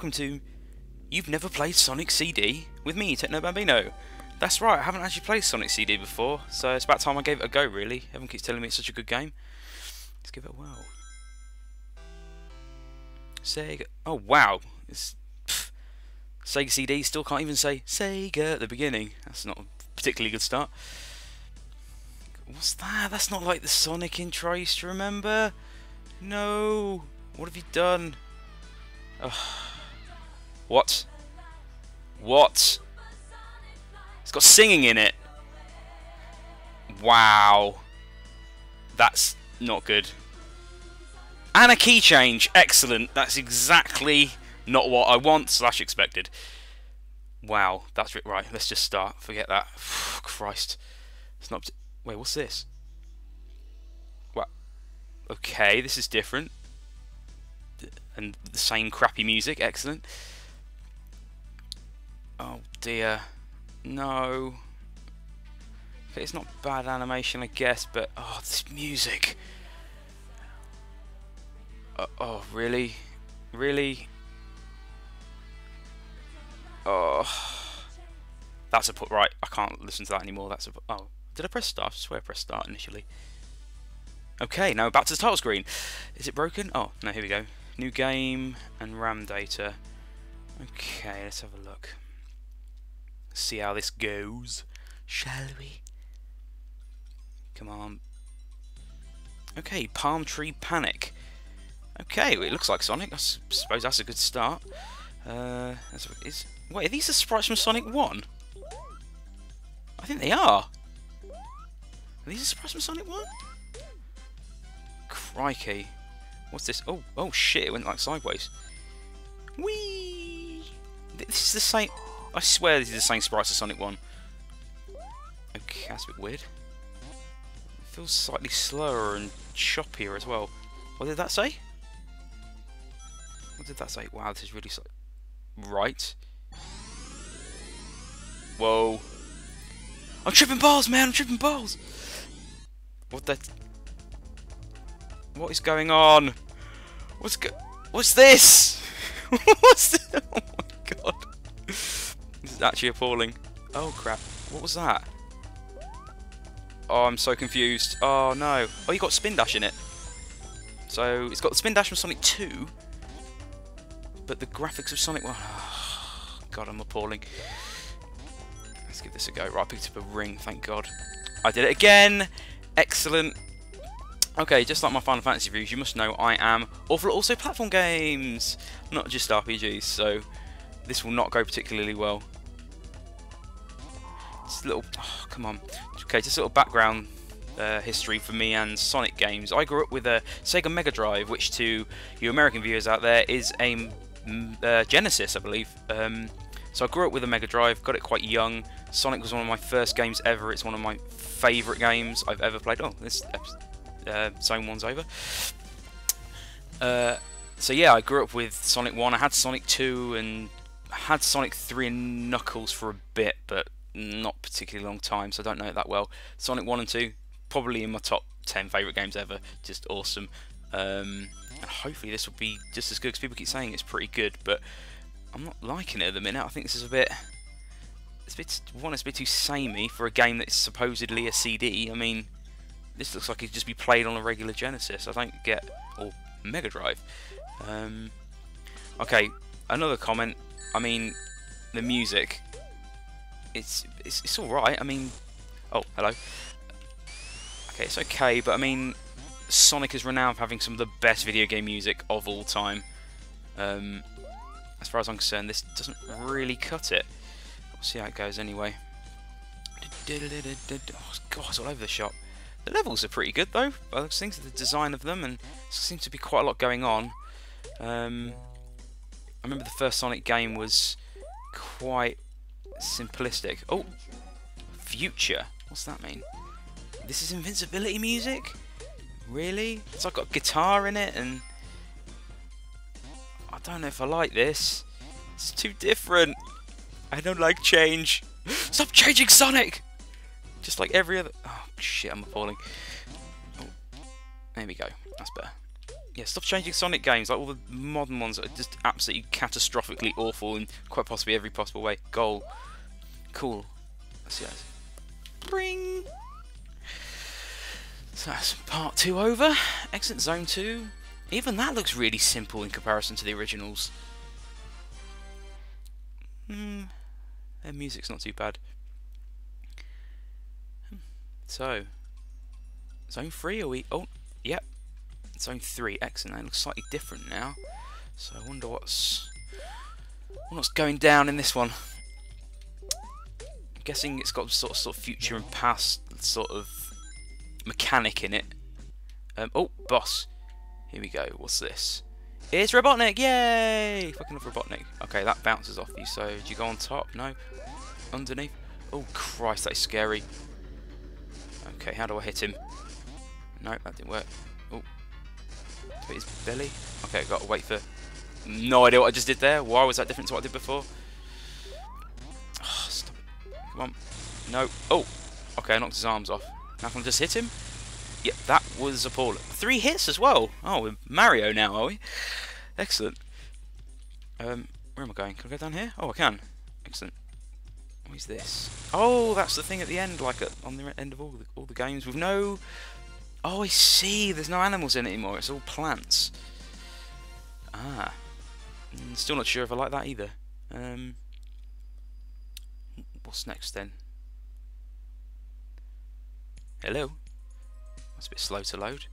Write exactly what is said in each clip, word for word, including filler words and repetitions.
welcome to You've Never Played Sonic C D with me, Techno Bambino. That's right, I haven't actually played Sonic C D before, so it's about time I gave it a go, really. Everyone keeps telling me it's such a good game. Let's give it a whirl. Sega. Oh, wow. It's, pff, Sega C D still can't even say Sega at the beginning. That's not a particularly good start. What's that? That's not like the Sonic intro I used to remember. No. What have you done? Ugh. What? What? It's got singing in it. Wow. That's not good. And a key change. Excellent. That's exactly not what I want slash expected. Wow. That's it. Right. Let's just start. Forget that. Christ. It's not... Wait, what's this? What? Okay, this is different. And the same crappy music, excellent. Oh dear, no. Okay, it's not bad animation, I guess, but oh, this music. Uh, oh, really, really. Oh, that's a put right. I can't listen to that anymore. That's a put, oh. Did I press start? I swear I pressed start initially. Okay, now back to the title screen. Is it broken? Oh, no, here we go. New game and RAM data. Okay, let's have a look. See how this goes, shall we? Come on. Okay, Palm Tree Panic. Okay, well, it looks like Sonic. I suppose that's a good start. Uh, that's what it is. Wait, are these the sprites from Sonic one? I think they are. Are these the sprites from Sonic one? Crikey. What's this? Oh, oh shit, it went like sideways. Whee! This is the same... I swear this is the same sprites as Sonic one. Okay, that's a bit weird. It feels slightly slower and choppier as well. What did that say? What did that say? Wow, this is really... So right. Whoa. I'm tripping balls, man! I'm tripping balls! What the... What is going on? What's go What's this? What's this? Oh my god. This is actually appalling. Oh crap. What was that? Oh, I'm so confused. Oh no. Oh, you got Spin Dash in it. So, it's got the Spin Dash from Sonic two. But the graphics of Sonic one... Oh, god, I'm appalling. Let's give this a go. Right, I picked up a ring, thank god. I did it again! Excellent. Okay, just like my Final Fantasy reviews, you must know I am awful at also platform games, not just R P Gs, so this will not go particularly well. Just a little, oh, come on. Okay, just a little background uh, history for me and Sonic games. I grew up with a Sega Mega Drive, which to you American viewers out there is a uh, Genesis, I believe. Um, so I grew up with a Mega Drive, got it quite young. Sonic was one of my first games ever. It's one of my favourite games I've ever played. Oh, this episode. Uh, zone one's over. Uh, so yeah, I grew up with Sonic one. I had Sonic two and I had Sonic three and Knuckles for a bit, but not particularly long time, so I don't know it that well. Sonic one and two, probably in my top ten favourite games ever. Just awesome. Um, and hopefully this will be just as good, because people keep saying it's pretty good, but I'm not liking it at the minute. I think this is a bit... It's a bit one, it's a bit too samey for a game that's supposedly a C D. I mean... This looks like it'd just be played on a regular Genesis. I don't get... or Mega Drive. Um, okay, another comment. I mean, the music. It's it's, it's alright. I mean... Oh, hello. Okay, it's okay, but I mean... Sonic is renowned for having some of the best video game music of all time. Um, as far as I'm concerned, this doesn't really cut it. We'll see how it goes anyway. Oh, God, it's all over the shop. The levels are pretty good though, by those things, the design of them, and there seems to be quite a lot going on. Um, I remember the first Sonic game was quite simplistic. Oh! Future? What's that mean? This is invincibility music? Really? It's like got guitar in it, and... I don't know if I like this. It's too different. I don't like change. Stop changing Sonic! Just like every other... Oh, shit, I'm appalling. Oh, there we go. That's better. Yeah, stop changing Sonic games. Like all the modern ones are just absolutely catastrophically awful in quite possibly every possible way. Goal. Cool. Let's see that. Bring. So that's part two over. Exit zone two. Even that looks really simple in comparison to the originals. Hmm. Their music's not too bad. So, zone three, are we? Oh, yep. Zone three, excellent. It looks slightly different now. So I wonder what's what's going down in this one. I'm guessing it's got sort of sort of future and past sort of mechanic in it. Um, oh, boss. Here we go. What's this? It's Robotnik! Yay! Fucking love Robotnik. Okay, that bounces off you. So do you go on top? No. Underneath? Oh Christ, that's scary. Okay, how do I hit him? No, that didn't work. Oh, hit his belly. Okay, I've got to wait for. No idea what I just did there. Why was that different to what I did before? Oh, stop it. Come on. No. Oh. Okay, I knocked his arms off. Now can I just hit him? Yep, that was appalling. Three hits as well. Oh, we're Mario now, are we? Excellent. Um, where am I going? Can I go down here? Oh, I can. Excellent. What is this? Oh, that's the thing at the end, like at, on the end of all the, all the games with no... Oh, I see. There's no animals in it anymore. It's all plants. Ah. I'm still not sure if I like that either. Um, what's next then? Hello? That's a bit slow to load.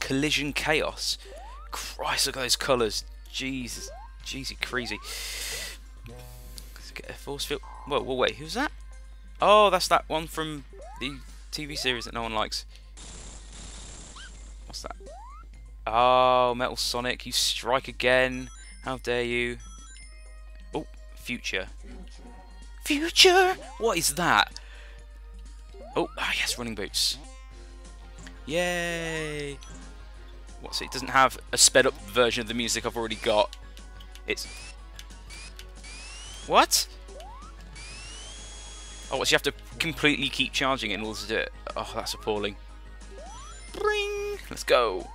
Collision Chaos. Christ, look at those colours. Jesus. Jeezy crazy. Let's get a force field. Whoa, whoa, wait. Who's that? Oh, that's that one from the T V series that no one likes. What's that? Oh, Metal Sonic. You strike again. How dare you. Oh, Future. Future? What is that? Oh, ah, yes, Running Boots. Yay! What's it? It doesn't have a sped up version of the music I've already got. It's... What? Oh, what, so you have to completely keep charging it in order to do it? Oh, that's appalling. Bring! Let's go!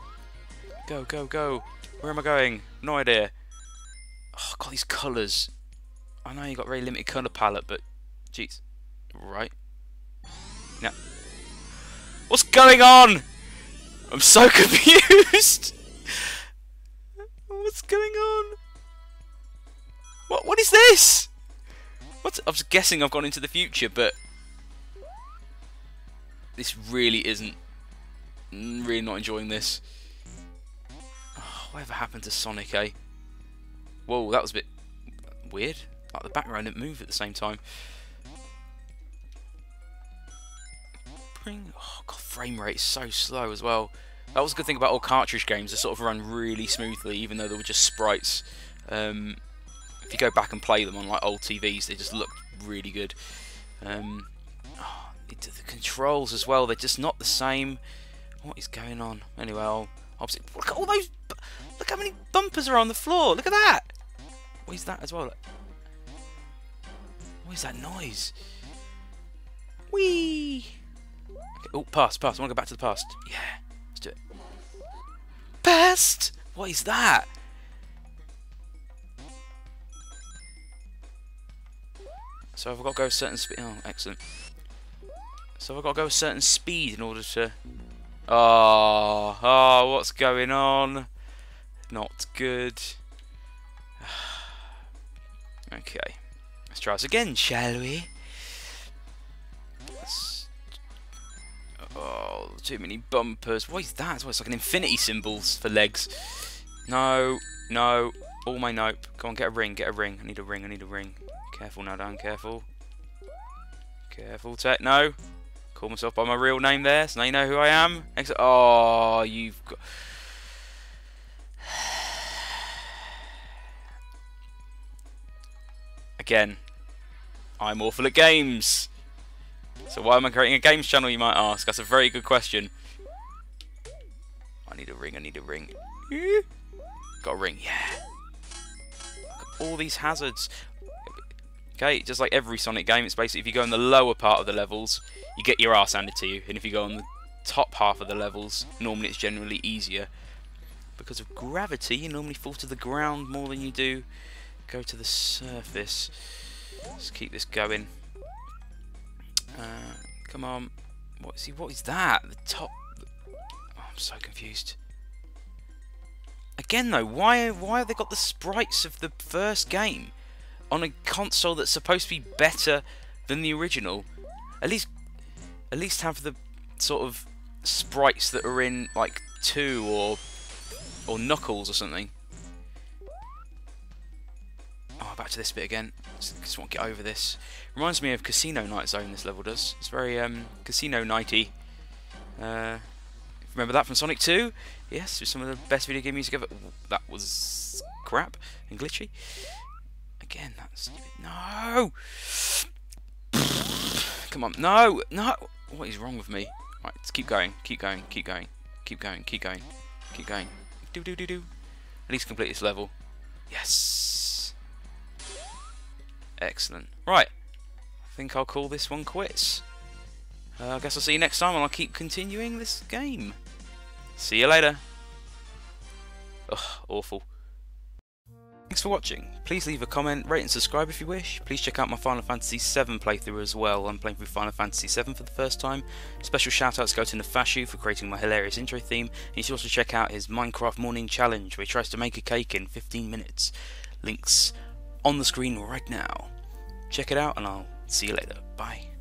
Go, go, go! Where am I going? No idea. Oh, God, these colours. I know you got a very limited colour palette, but... Jeez. Right. No. What's going on? I'm so confused. What's going on? What? What is this? What? I was guessing I've gone into the future, but this really isn't. I'm really not enjoying this. Oh, whatever happened to Sonic, eh? Whoa, that was a bit weird. Like the background didn't move at the same time. Oh God, frame rate is so slow as well. That was a good thing about all cartridge games, they sort of run really smoothly even though they were just sprites. Um, if you go back and play them on like old T Vs, they just look really good. Um, oh, the controls as well, they're just not the same. What is going on? Anyway, I'll, I'll see. Look at all those, look how many bumpers are on the floor, look at that! What is that as well? What is that noise? Whee! Oh, past, past. I want to go back to the past. Yeah, let's do it. Past! What is that? So I've got to go a certain speed. Oh, excellent. So I've got to go a certain speed in order to... Oh, oh, what's going on? Not good. Okay. Let's try this again, shall we? Let's... Oh, too many bumpers. What is that? It's like an infinity symbol for legs. No, no. All my nope. Come on, get a ring, get a ring. I need a ring, I need a ring. Careful now, Dan, careful. Careful, Techno. Call myself by my real name there, so now you know who I am. Except, oh, you've got... Again, I'm awful at games. So why am I creating a games channel, you might ask? That's a very good question. I need a ring, I need a ring. Got a ring, yeah. All these hazards. Okay, just like every Sonic game, it's basically if you go in the lower part of the levels, you get your ass handed to you. And if you go on the top half of the levels, normally it's generally easier. because of gravity, you normally fall to the ground more than you do go to the surface. Let's keep this going. Uh, come on. What is, he, what is that? The top... Oh, I'm so confused. Again though, why, why have they got the sprites of the first game on a console that's supposed to be better than the original? At least, at least have the sort of sprites that are in like two or or Knuckles or something. Oh, back to this bit again. Just, just want to get over this. Reminds me of Casino Night Zone. This level does. It's very um, Casino Nighty. Uh, remember that from Sonic two? Yes, it was some of the best video game music ever. That was crap and glitchy. Again, that's stupid. No. Come on, no, no. What is wrong with me? Right, let's keep going, keep going, keep going, keep going, keep going, keep going. Do do do do. At least complete this level. Yes. Excellent. Right. I think I'll call this one quits. Uh, I guess I'll see you next time, and I'll keep continuing this game. See you later. Ugh, awful. Thanks for watching. Please leave a comment, rate and subscribe if you wish. Please check out my Final Fantasy seven playthrough as well. I'm playing through Final Fantasy seven for the first time. Special shoutouts go to nefashuu for creating my hilarious intro theme, and you should also check out his Minecraft morning challenge where he tries to make a cake in fifteen minutes. Links on the screen right now. Check it out and I'll see you later. Bye.